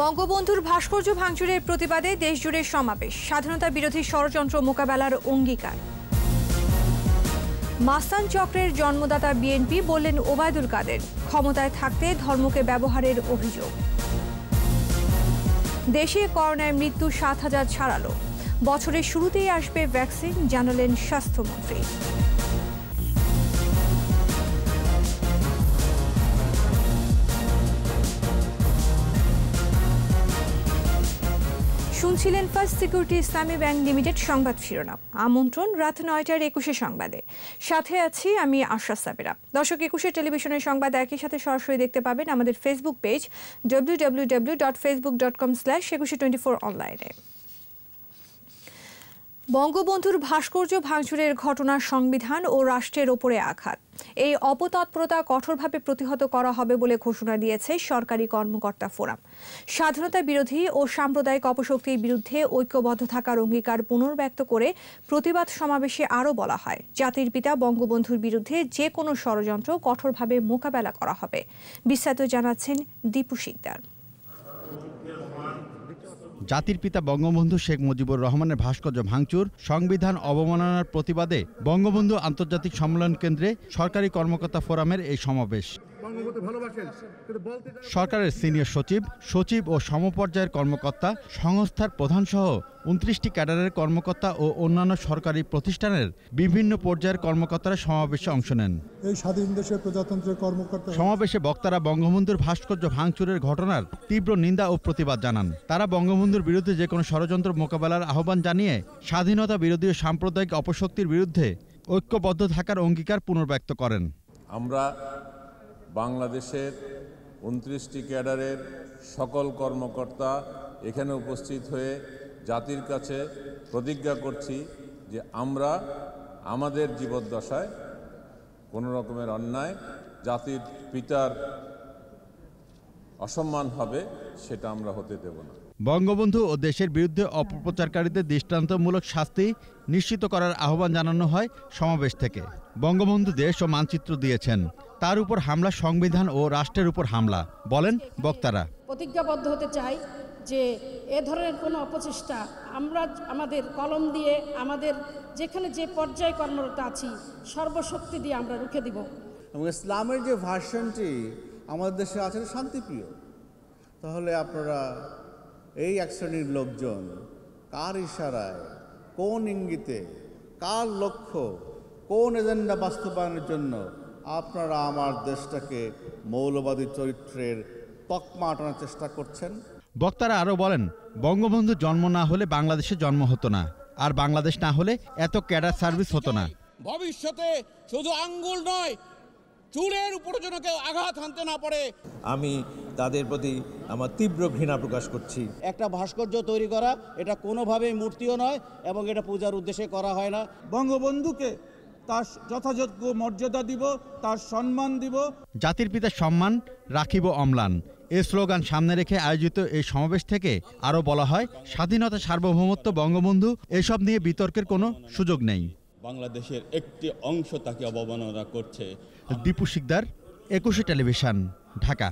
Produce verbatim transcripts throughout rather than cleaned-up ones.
বঙ্গবন্ধুর ভাস্কর্য ভাঙচুরের প্রতিবাদে দেশজুড়ে সমাবেশ, স্বাধীনতা বিরোধী ষড়যন্ত্র মোকাবেলার অঙ্গীকার। মাস্তান চক্রের জন্মদাতা বিএনপি বললেন ওবায়দুল কাদের, ক্ষমতায় থাকতে ধর্মকে ব্যবহারের অভিযোগ। দেশে করোনায় মৃত্যু সাত হাজার ছাড়ালো, বছরের শুরুতেই আসবে ভ্যাকসিন, জানালেন স্বাস্থ্যমন্ত্রী। শুনছিলেন first security Islami bank limited সংবাদ শিরোনাম। আমন্ত্রণ রাত নয়টার একুশে সংবাদে, সাথে আছি আমি আশা সাবেরা। দর্শক, একুশে টেলিভিশনের সংবাদ একই সাথে সরাসরি দেখতে পাবেন আমাদের Facebook page W W W dot Facebook dot com slash Ekushey twenty four. অনলাইনে বঙ্গবন্ধুর ভাস্কর্য ভাঙচুরের ঘটনা সংবিধান ও রাষ্ট্রের ওপরে আঘাত, এই অপতৎপরতা কঠোরভাবে প্রতিহত করা হবে বলে ঘোষণা দিয়েছে সরকারি কর্মকর্তা ফোরাম। স্বাধীনতা বিরোধী ও সাম্প্রদায়িক অপশক্তির বিরুদ্ধে ঐক্যবদ্ধ থাকার অঙ্গীকার পুনর্ব্যক্ত করে প্রতিবাদ সমাবেশে আরও বলা হয়, জাতির পিতা বঙ্গবন্ধুর বিরুদ্ধে যে কোনো ষড়যন্ত্র কঠোরভাবে মোকাবেলা করা হবে। বিস্তারিত জানাচ্ছেন দীপু শিকদার। জাতির পিতা বঙ্গবন্ধু শেখ মুজিবুর রহমানের ভাস্কর্য ভাঙচুর, সংবিধান অবমাননার প্রতিবাদে বঙ্গবন্ধু আন্তর্জাতিক সম্মেলন কেন্দ্রে সরকারি কর্মকর্তা ফোরামের এই সমাবেশ। সরকারের সিনিয়র সচিব, সচিব ও সমপর্যায়ের কর্মকর্তা, সংস্থার প্রধানসহ উনত্রিশটি ক্যাডারের কর্মকর্তা ও অন্যান্য সরকারি প্রতিষ্ঠানের বিভিন্ন পর্যায়ের কর্মকর্তারা সমাবেশে অংশ নেন। এই স্বাধীন দেশের প্রজাতন্ত্রের কর্মকর্তা সমাবেশে বক্তারা বঙ্গবন্ধুর ভাস্কর্য ভাঙচুরের ঘটনার তীব্র নিন্দা ও প্রতিবাদ জানান। তারা বঙ্গবন্ধুর বিরুদ্ধে যে কোনো ষড়যন্ত্র মোকাবেলার আহ্বান জানিয়ে স্বাধীনতা বিরোধী ও সাম্প্রদায়িক অপশক্তির বিরুদ্ধে ঐক্যবদ্ধ থাকার অঙ্গীকার পুনর্ব্যক্ত করেন। আমরা বাংলাদেশের উনত্রিশটি ক্যাডারের সকল কর্মকর্তা এখানে উপস্থিত হয়ে জাতির কাছে প্রতিজ্ঞা করছি যে আমরা আমাদের জীবদ্দশায় কোনো রকমের অন্যায়, জাতির পিতার অসম্মান হবে, সেটা আমরা হতে দেব না। বঙ্গবন্ধু ও দেশের বিরুদ্ধে অপপ্রচারকারীদের দৃষ্টান্তমূলক শাস্তি নিশ্চিত করার আহ্বান জানানো হয় সমাবেশ থেকে। বঙ্গবন্ধু দেশ ও মানচিত্র দিয়েছেন, তার উপর হামলা সংবিধান ও রাষ্ট্রের উপর হামলা, বলেন বক্তারা। প্রতিজ্ঞাবদ্ধ হতে চাই যে এ ধরনের কোনো অপচেষ্টা আমরা আমাদের কলম দিয়ে, আমাদের যেখানে যে পর্যায়ে কর্মরত আছি, সর্বশক্তি দিয়ে আমরা রুখে দিব। এবং ইসলামের যে ভার্সনটি আমাদের দেশে আছে শান্তিপ্রিয়, তাহলে আপনারা এই এক শ্রেণীর লোকজন কার ইশারায়, কোন ইঙ্গিতে, কার লক্ষ্য, কোন এজেন্ডা বাস্তবায়নের জন্য আপনারা আমার দেশটাকে মৌলবাদী চরিত্রের তকমা আটানোর চেষ্টা করছেন? বক্তারা আরও বলেন, বঙ্গবন্ধু জন্ম না হলে বাংলাদেশে জন্ম হতো না, আর বাংলাদেশ না হলে এত ক্যাডার সার্ভিস হতো না। ভবিষ্যতে শুধু আঙ্গুল নয়, চুলের উপর যেন কেউ আঘাত হানতে না পারে। আমি তাদের প্রতি আমার তীব্র ঘৃণা প্রকাশ করছি। একটা ভাস্কর্য তৈরি করা এটা কোনোভাবেই মূর্তিও নয় এবং এটা পূজার উদ্দেশ্যে করা হয় না। বঙ্গবন্ধুকে তার যথাযোগ্য মর্যাদা দিব, তার সম্মান দিব। জাতির পিতার সম্মান রাখিব অম্লান, এ স্লোগান সামনে রেখে আয়োজিত এই সমাবেশ থেকে আরও বলা হয়, স্বাধীনতা, সার্বভৌমত্ব, বঙ্গবন্ধু, এসব নিয়ে বিতর্কের কোনো সুযোগ নেই। বাংলাদেশের একটি অংশ তাকে অবমাননা করছে। দীপু শিকদার, একুশে টেলিভিশন, ঢাকা।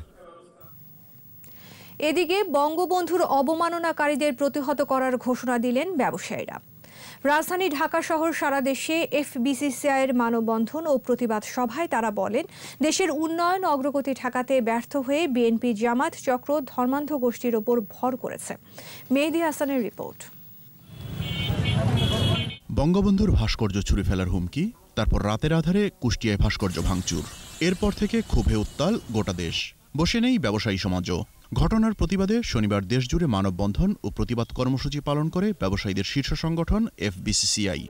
এদিকে বঙ্গবন্ধুর অবমাননাকারীদের প্রতিহত করার ঘোষণা দিলেন ব্যবসায়ীরা। রাজধানী ঢাকা সহ সারা দেশে এফবিসিসিআই এর মানববন্ধন ও প্রতিবাদ সভায় তারা বলেন, দেশের উন্নয়ন অগ্রগতি ঠেকাতে ব্যর্থ হয়ে বিএনপি, জামাত, চক্র, ধর্মান্ধ গোষ্ঠীর ওপর ভর করেছে। মেহেদী হাসানের রিপোর্ট। বঙ্গবন্ধুর ভাস্কর্য ছুড়ে ফেলার হুমকি, তারপর রাতের আধারে কুষ্টিয়ায় ভাস্কর্য ভাঙচুর, এরপর থেকে ক্ষোভে উত্তাল গোটা দেশ, বসে নেই ব্যবসায়ী সমাজও। ঘটনার প্রতিবাদে শনিবার দেশজুড়ে মানববন্ধন ও প্রতিবাদ কর্মসূচি পালন করে ব্যবসায়ীদের শীর্ষ সংগঠন এফবিসিসিআই।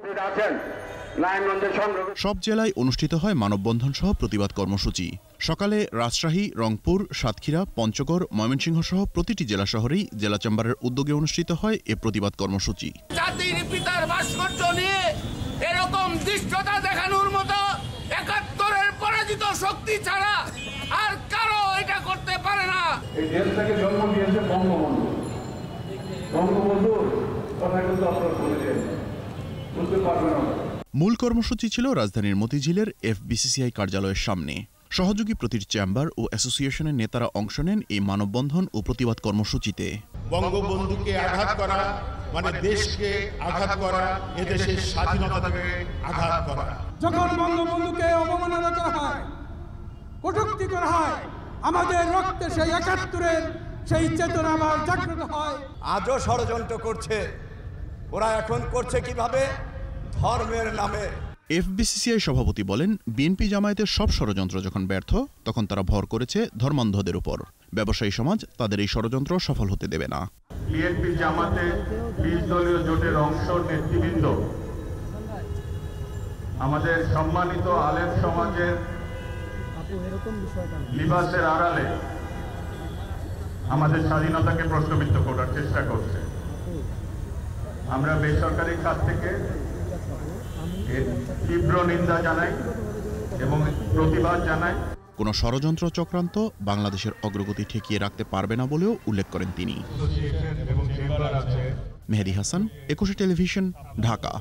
সব জেলায় অনুষ্ঠিত হয় মানববন্ধন সহ প্রতিবাদ কর্মসূচি। সকালে রাজশাহী, রংপুর, সাতক্ষীরা, পঞ্চগড়, ময়মনসিংহ সহ প্রতিটি জেলা শহরেই জেলা চেম্বারের উদ্যোগে অনুষ্ঠিত হয় এ প্রতিবাদ কর্মসূচি। জাতির পিতার ভাস্কর্য নিয়ে এরকম দৃষ্টতা দেখানোর মতো একাত্তরের পরাজিত শক্তি ছাড়া আর কারো এটা করতে পারে না। এই দেশ থেকে জন্ম নিয়েছে বঙ্গবন্ধু, বঙ্গবন্ধুর কথা কিন্তু আপনারা বলেছেন, বুঝতে পারবেন না। মূল কর্মসূচি ছিল রাজধানীর মতিঝিলের এফবিসিসিআই কার্যালয়ের সামনে। सहयोगी प्रतिटी चैम्बर और एसोसिएशनेर नेतारा अंश नेन ए मानवबंधन और प्रतिबाद कर्मसूचिते। बंगबंधुके आघात करा माने देशके आघात करा, ए देशेर स्वाधीनताके आघात करा। जखन बंगबंधुके अवमानना करा हय, कटूक्ति करा हय, आमादेर रक्ते सेई একাত্তরের सेई चेतना आबार जागृत हय। आजो षड़यंत्र करछे ओरा, एखन करछे किभाबे धर्मेर नामे। एफबीसीसीआई सभापति बोलेन बीएनपी জামায়াতের सब षड़यंत्र যখন ব্যর্থ তখন তারা ভর করেছে ধর্মান্ধদের উপর। ব্যবসায়ী সমাজ তাদের এই ষড়যন্ত্র সফল হতে দেবে না। বিএনপি জামাতে বিশ দলীয় জোটের অংশ নেতৃবৃন্দ আমাদের সম্মানিত আলেম সমাজের লিবাসের আড়ালে আমাদের স্বাধীনতাকে প্রশ্নবিদ্ধ করার চেষ্টা করছে। আমরা বেসরকারি খাত থেকে तीव्र निंदा जानाई एवं प्रतिबाद जानाई। कोनो षड़यंत्र चक्रांत बांग्लादेशेर अग्रगति ठेकिये राखते पारबे ना बोलेओ उल्लेख करेन तिनी। मेहदी हासान, एकुशे टेलिभिशन, ढाका।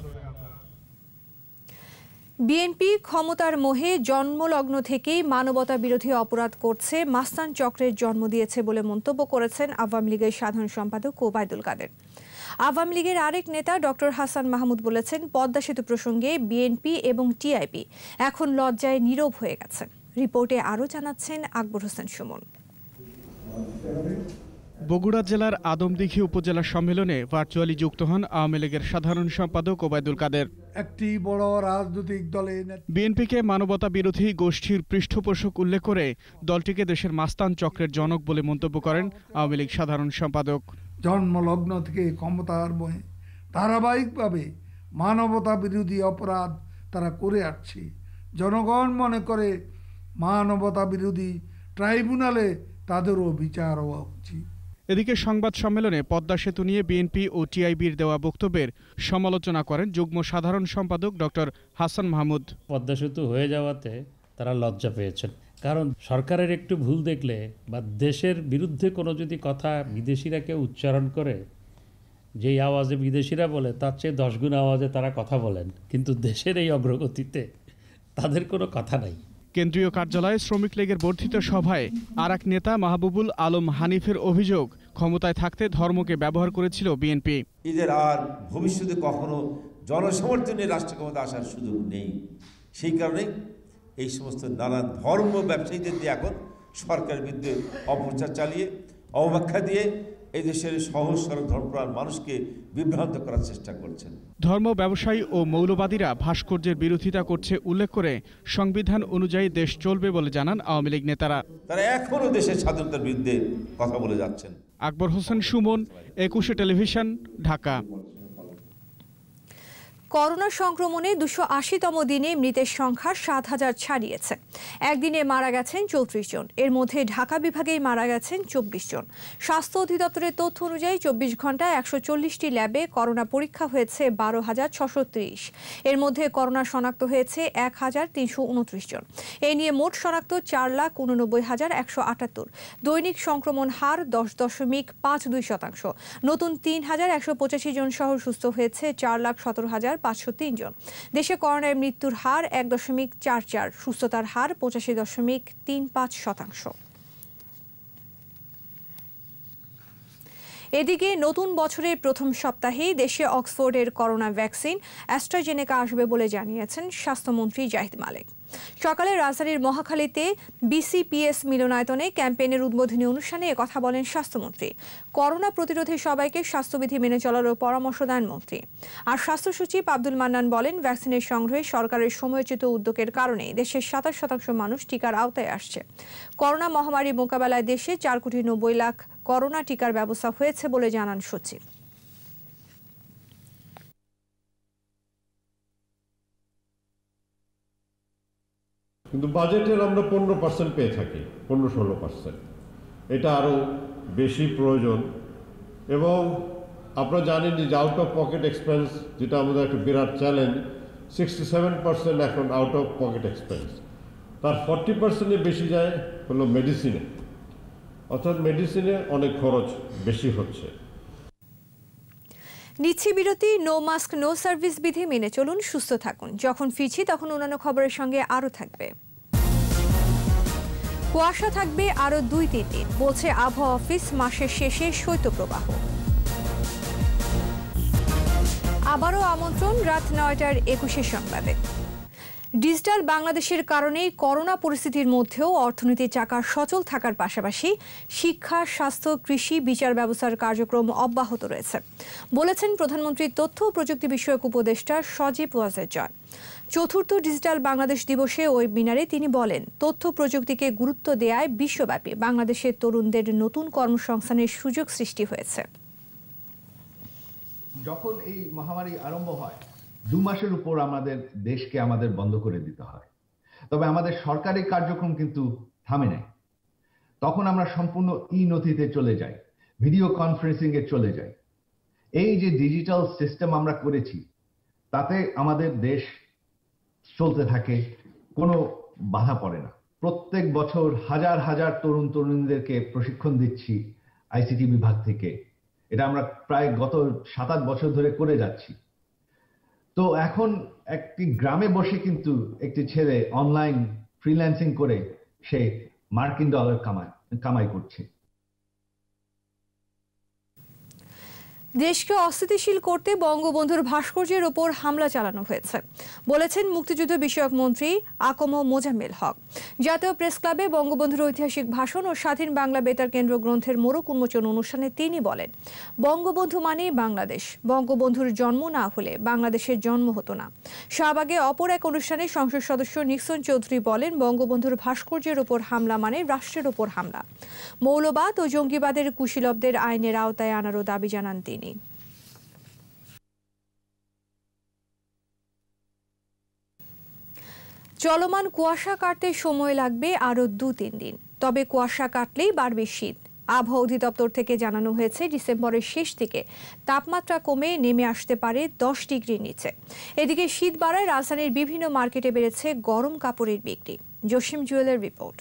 বিএনপি ক্ষমতার মোহে জন্মলগ্ন থেকেই মানবতা বিরোধী অপরাধ করছে, মাস্তান চক্রের জন্ম দিয়েছে বলে মন্তব্য করেছেন আওয়ামী লীগের সাধারণ সম্পাদক ওবায়দুল কাদের। আওয়ামী লীগের আরেক নেতা ডক্টর হাসান মাহমুদ বলেছেন, পদ্মা সেতু প্রসঙ্গে বিএনপি এবং টিআইবি এখন লজ্জায় নীরব হয়ে গেছে। রিপোর্টে আরও জানাচ্ছেন আকবর হোসেন সুমন। বগুড়া জেলার আদমদীঘি উপজেলা সম্মেলনে ভার্চুয়ালি যুক্ত হন আওয়ামী লীগের সাধারণ সম্পাদক ওবায়দুল কাদের। একটি বড় রাজনৈতিক দলে বিএনপিকে মানবতা বিরোধী গোষ্ঠীর পৃষ্ঠপোষক উল্লেখ করে দলটিকে দেশের মাস্তান চক্রের জনক বলে মন্তব্য করেন আওয়ামী লীগ সাধারণ সম্পাদক। জন্মলগ্ন থেকে ক্ষমতার বয়ে ধারাবাহিকভাবে মানবতা বিরোধী অপরাধ তারা করে আসছে। জনগণ মনে করে মানবতা বিরোধী ট্রাইব্যুনালে তাদেরও বিচার হওয়া উচিত। এদিকে সংবাদ সম্মেলনে পদ্মা সেতু নিয়ে বিএনপি ও টিআইবির দেওয়া বক্তব্যের সমালোচনা করেন যুগ্ম সাধারণ সম্পাদক ডক্টর হাসান মাহমুদ। পদ্মা সেতু হয়ে যাওয়াতে তারা লজ্জা পেয়েছেন, কারণ সরকারের একটু ভুল দেখলে বা দেশের বিরুদ্ধে কোনো যদি কথা বিদেশিরা কেউ উচ্চারণ করে, যেই আওয়াজে বিদেশিরা বলে তার চেয়ে দশ গুণ আওয়াজে তারা কথা বলেন, কিন্তু দেশের এই অগ্রগতিতে তাদের কোনো কথা নাই। কেন্দ্রীয় কার্যালয়ে শ্রমিক লীগের বর্ধিত সভায় আর এক নেতা মাহবুবুল আলম হানিফের অভিযোগ, ক্ষমতায় থাকতে ধর্মকে ব্যবহার করেছিল বিএনপি। এদের আর ভবিষ্যতে কখনো জনসমর্থনে রাষ্ট্র ক্ষমতা আসার সুযোগ নেই। সেই কারণে এই সমস্ত নানা ধর্ম ব্যবসায়ীদের দিয়ে এখন সরকারের বিরুদ্ধে অপপ্রচার চালিয়ে অবব্যাখ্যা দিয়ে এই দেশের সহজ সরল ধর্মপ্রাণ মানুষকে বিভ্রান্ত করার চেষ্টা করছেন। ধর্ম ব্যবসায়ী ও মৌলবাদীরা ভাস্কর্যের বিরোধিতা করছে উল্লেখ করে সংবিধান অনুযায়ী দেশ চলবে বলে জানান আওয়ামী লীগ নেতারা। তারা এখনো দেশের স্বাধীনতার বিরুদ্ধে কথা বলে যাচ্ছেন। আকবর হোসেন সুমন, একুশে টেলিভিশন, ঢাকা। করোনা সংক্রমণে দুশো আশিতম দিনে মৃতের সংখ্যা সাত হাজার ছাড়িয়েছে। একদিনে মারা গেছেন চৌত্রিশ জন, এর মধ্যে ঢাকা বিভাগেই মারা গেছেন চব্বিশ জন। স্বাস্থ্য অধিদপ্তরের তথ্য অনুযায়ী চব্বিশ ঘন্টায় একশো চল্লিশটি ল্যাবে করোনা পরীক্ষা হয়েছে বারো হাজার ছশো ত্রিশ, এর মধ্যে করোনা শনাক্ত হয়েছে এক হাজার তিনশো উনত্রিশ জন। এ নিয়ে মোট শনাক্ত চার লাখ উননব্বই হাজার একশো আটাত্তর। দৈনিক সংক্রমণ হার দশ দশমিক পাঁচ দুই শতাংশ। নতুন তিন হাজার একশো পঁচাশি জন সহ সুস্থ হয়েছে চার লাখ সতেরো হাজার পাঁচশো তিন জন। দেশে করোনায় মৃত্যুর হার এক দশমিক চার চার, সুস্থতার হার পঁচাশি দশমিক তিন পাঁচ শতাংশ। এদিকে নতুন বছরের প্রথম সপ্তাহেই দেশে অক্সফোর্ডের করোনা ভ্যাকসিন অ্যাস্ট্রাজেনেকা আসবে বলে জানিয়েছেন স্বাস্থ্যমন্ত্রী জাহিদ মালেক। সকালে রাজধানীর মহাখালীতে বিসিপিএস মিলনায়তনে ক্যাম্পেইনের উদ্বোধনী অনুষ্ঠানে একথা বলেন স্বাস্থ্যমন্ত্রী। করোনা প্রতিরোধে সবাইকে স্বাস্থ্যবিধি মেনে চলারও পরামর্শ দেন মন্ত্রী। আর স্বাস্থ্য সচিব আব্দুল মান্নান বলেন, ভ্যাকসিনের সংগ্রহে সরকারের সময়োচিত উদ্যোগের কারণে দেশের সাতাশ শতাংশ মানুষ টিকার আওতায় আসছে। করোনা মহামারী মোকাবেলায় দেশে চার কোটি নব্বই লাখ করোনা টিকার ব্যবস্থা হয়েছে বলে জানান সচিব। কিন্তু বাজেটের আমরা পনেরো পার্সেন্ট পেয়ে থাকি, পনেরো ষোলো পার্সেন্ট। এটা আরও বেশি প্রয়োজন। এবং আপনারা জানেন যে আউট অফ পকেট এক্সপেন্স যেটা আমাদের একটা বিরাট চ্যালেঞ্জ, সিক্সটি সেভেন পার্সেন্ট এখন আউট অফ পকেট এক্সপেন্স। তার ফর্টি পার্সেন্টের বেশি যায় হলো মেডিসিনে, অর্থাৎ মেডিসিনে অনেক খরচ বেশি হচ্ছে। নিচ্ছি বিরতি, নো মাস্ক নো সার্ভিস বিধি মেনে চলুন, সুস্থ থাকুন। যখন ফিরছি তখন অন্যান্য খবরের সঙ্গে আরও থাকবে। কুয়াশা থাকবে আরো দুই তিন দিন বলছে আবহাওয়া অফিস। মাসের শেষে শৈত্যপ্রবাহ। আবারও আমন্ত্রণ রাত নয়টার একুশে সংবাদে। ডিজিটাল বাংলাদেশের কারণে করোনা পরিস্থিতির মধ্যেও অর্থনীতির চাকা সচল থাকার পাশাপাশি শিক্ষা, স্বাস্থ্য, কৃষি, বিচার ব্যবস্থার কার্যক্রম অব্যাহত রয়েছে বলেছেন প্রধানমন্ত্রী তথ্য ও প্রযুক্তি বিষয়ক উপদেষ্টা সজীব ওয়াজেদ জয়। চতুর্থ ডিজিটাল বাংলাদেশ দিবসে ওয়েবিনারে তিনি বলেন, তথ্য প্রযুক্তিকে গুরুত্ব দেয়ায় বিশ্বব্যাপী বাংলাদেশের তরুণদের নতুন কর্মসংস্থানের সুযোগ সৃষ্টি হয়েছে। যখন এই মহামারী আরম্ভ হয় দু মাসের উপর আমাদের দেশকে আমাদের বন্ধ করে দিতে হয়, তবে আমাদের সরকারি কার্যক্রম কিন্তু থামে নাই। তখন আমরা সম্পূর্ণ ই নথিতে চলে যাই, ভিডিও কনফারেন্সিং এ চলে যাই। এই যে ডিজিটাল সিস্টেম আমরা করেছি তাতে আমাদের দেশ চলতে থাকে, কোনো বাধা পড়ে না। প্রত্যেক বছর হাজার হাজার তরুণ তরুণীদেরকে প্রশিক্ষণ দিচ্ছি আইসিটি বিভাগ থেকে। এটা আমরা প্রায় গত সাত আট বছর ধরে করে যাচ্ছি। তো এখন একটি গ্রামে বসে কিন্তু একটি ছেলে অনলাইন ফ্রিল্যান্সিং করে সে মার্কিন ডলার কামায় কামাই করছে। দেশকে অস্থিতিশীল করতে বঙ্গবন্ধুর ভাস্কর্যের ওপর হামলা চালানো হয়েছে বলেছেন মুক্তিযুদ্ধ বিষয়ক মন্ত্রী আকম মোজাম্মেল হক। জাতীয় প্রেস ক্লাবে বঙ্গবন্ধুর ঐতিহাসিক ভাষণ ও স্বাধীন বাংলা বেতার কেন্দ্র গ্রন্থের মোড়ক উন্মোচন অনুষ্ঠানে তিনি বলেন, বঙ্গবন্ধু মানে বাংলাদেশ, বঙ্গবন্ধুর জন্ম না হলে বাংলাদেশের জন্ম হতো না। শাহবাগে অপর এক অনুষ্ঠানে সংসদ সদস্য নিক্সন চৌধুরী বলেন, বঙ্গবন্ধুর ভাস্কর্যের ওপর হামলা মানে রাষ্ট্রের ওপর হামলা। মৌলবাদ ও জঙ্গিবাদের কুশীলবদের আইনের আওতায় আনারও দাবি জানান তিনি। চলমান কুয়াশা কাটতে সময় লাগবে আরো দু তিন দিন, তবে কুয়াশা কাটলেই বাড়বে শীত। আবহাওয়া অধিদপ্তর থেকে জানানো হয়েছে ডিসেম্বরের শেষ দিকে তাপমাত্রা কমে নেমে আসতে পারে দশ ডিগ্রির নিচে। এদিকে শীত বাড়ায় রাজধানীর বিভিন্ন মার্কেটে বেড়েছে গরম কাপড়ের বিক্রি। জসিম জুয়েলের রিপোর্ট।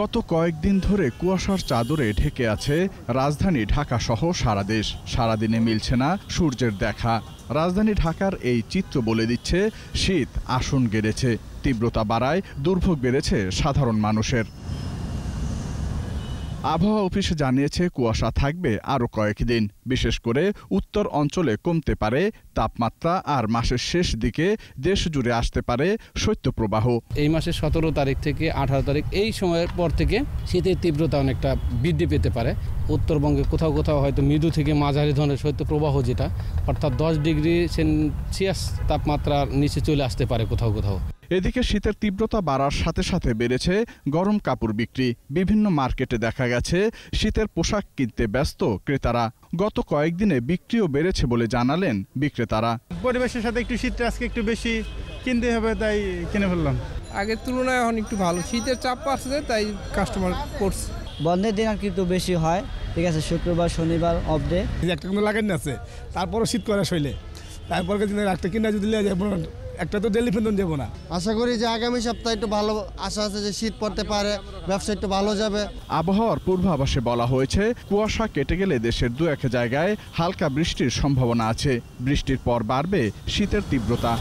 গত কয়েকদিন ধরে কুয়াশার চাদরে ঢেকে আছে রাজধানী ঢাকা সহ সারা দেশ। সারাদিনে মিলছে না সূর্যের দেখা। রাজধানী ঢাকার এই চিত্র বলে দিচ্ছে শীত আসন গেড়েছে, তীব্রতা বাড়ায় দুর্ভোগ বেড়েছে সাধারণ মানুষের। আবহাওয়া অফিস জানিয়েছে কুয়াশা থাকবে আরও কয়েকদিন। বিশেষ করে উত্তর অঞ্চলে কমতে পারে তাপমাত্রা আর মাসের শেষ দিকে দেশ জুড়ে আসতে পারে শৈত্যপ্রবাহ। এই মাসের সতেরো তারিখ থেকে আঠারো তারিখ এই সময়ের পর থেকে শীতের তীব্রতা অনেকটা বৃদ্ধি পেতে পারে। উত্তরবঙ্গে কোথাও কোথাও হয়তো মৃদু থেকে মাঝারি ধরনের শৈত্যপ্রবাহ, যেটা অর্থাৎ দশ ডিগ্রি সেলসিয়াস তাপমাত্রার নিচে চলে আসতে পারে কোথাও কোথাও। এদিকে শীতের তীব্রতা বাড়ার সাথে সাথে বেড়েছে গরম কাপড় বিক্রি। বিভিন্ন মার্কেটে দেখা গেছে শীতের পোশাক কিনতে ব্যস্ত ক্রেতারা। গত কয়েকদিনে বিক্রিও বেড়েছে বলে জানালেন বিক্রেতারা। পরিবেশের সাথে একটু শীতটা আজকে একটু বেশি কিনতে হবে, তাই কিনে ফেললাম। আগের তুলনায় এখন একটু ভালো শীতের চাপ আসছে, তাই কাস্টমার পড়ছে। বন্ধের দিন কিন্তু বেশি হয়, ঠিক আছে, শুক্রবার শনিবার অফ ডে। একটা কিন্তু লাগেন না আছে, তারপরও শীত করা শৈলে তারপর একটা কিনা যদি একটা তো ডেলিফেন্ডন দেবো না। আশা করি যে আগামী সপ্তাহে একটু ভালো আশা আছে যে শীত পড়তে পারে, ব্যবসা একটু ভালো যাবে। আবহাওয়ার পূর্বাভাসে বলা হয়েছে কুয়াশা কেটে গেলে দেশের দু এক জায়গায় হালকা বৃষ্টির সম্ভাবনা আছে। বৃষ্টির পর বাড়বে শীতের তীব্রতা।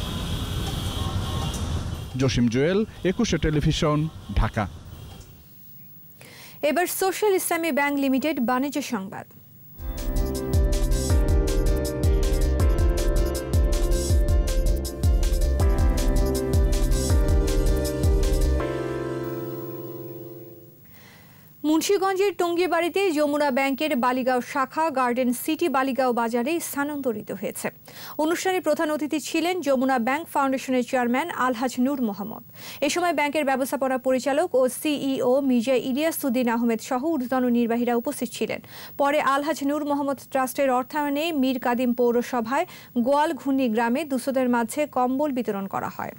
জসিম জুয়েল, একুশে টেলিভিশন, ঢাকা। এবার সোশ্যাল ইসলামী ব্যাংক লিমিটেড বাণিজ্য সংবাদ। মুন্সিগঞ্জের টঙ্গীবাড়িতে যমুনা ব্যাংকের বালিগাঁও শাখা গার্ডেন সিটি বালিগাঁও বাজারে স্থানান্তরিত হয়েছে। অনুষ্ঠানে প্রধান অতিথি ছিলেন যমুনা ব্যাংক ফাউন্ডেশনের চেয়ারম্যান আলহাজ নূর মোহাম্মদ। এ সময় ব্যাংকের ব্যবস্থাপনা পরিচালক ও সিইও মির্জা ইলিয়াসউদ্দিন আহমেদ সহ ঊর্ধ্বতন নির্বাহীরা উপস্থিত ছিলেন। পরে আলহাজ নূর মোহাম্মদ ট্রাস্টের অর্থায়নে মীর কাদিম পৌরসভায় গোয়ালঘুর্নি গ্রামে দুস্থদের মাঝে কম্বল বিতরণ করা হয়।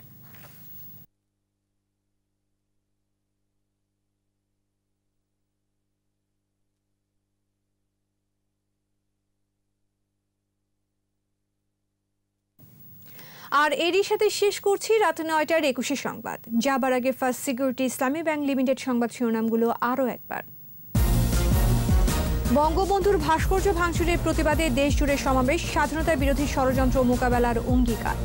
আর এরই সাথে শেষ করছি রাত নয়টার একুশে সংবাদ। যাবার আগে first security Islami bank limited সংবাদ শিরোনামগুলো আরও একবার। বঙ্গবন্ধুর ভাস্কর্য ভাঙচুরের প্রতিবাদে দেশজুড়ে সমাবেশ, স্বাধীনতা বিরোধী ষড়যন্ত্র মোকাবেলার অঙ্গীকার।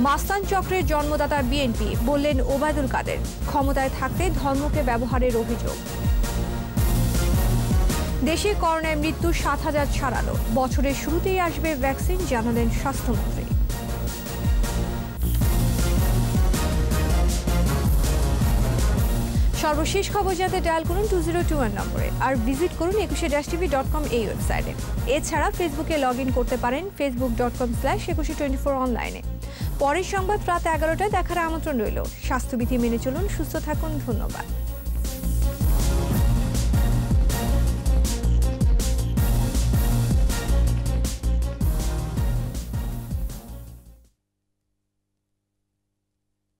मास्तान चक्रे जन्मदाता বিএনপি বললেন ওবায়দুল কাদের ক্ষমতায় থাকতে ধর্মকে ব্যবহারের অভিযোগ। দেশে করোনায় মৃত্যু সাত হাজার ছাড়ালো, বছরের শুরুতেই আসবে ভ্যাকসিন জানালেন স্বাস্থ্যমন্ত্রী। সর্বশেষ খবর জানতে ডায়াল করুন টু জিরো টু ওয়ান নম্বরে আর ভিজিট করুন একুশে টিভি ডট কম এই ওয়েবসাইটে। এছাড়া ফেসবুকে লগ ইন করতে পারেন Facebook dot com slash Ekushey twenty four অনলাইনে। পরের সংবাদ রাত এগারোটায় দেখার আমন্ত্রণ রইল। স্বাস্থ্যবিধি মেনে চলুন, সুস্থ থাকুন, ধন্যবাদ।